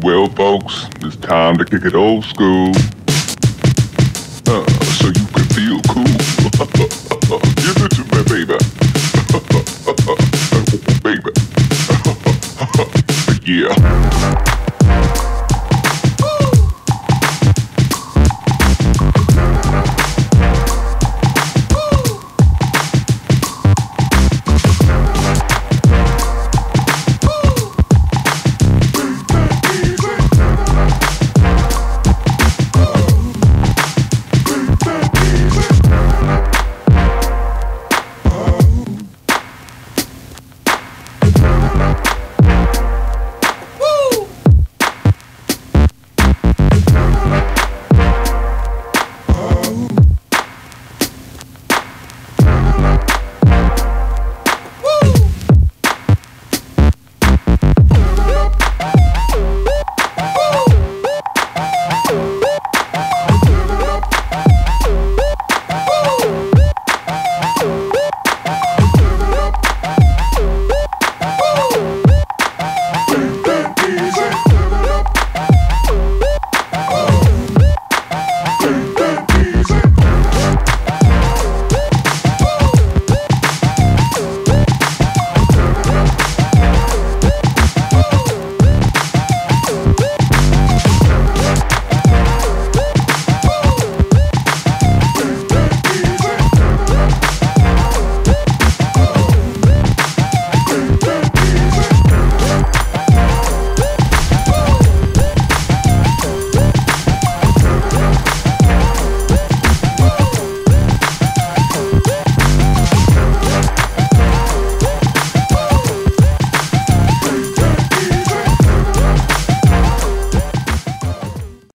Well, folks, it's time to kick it old school.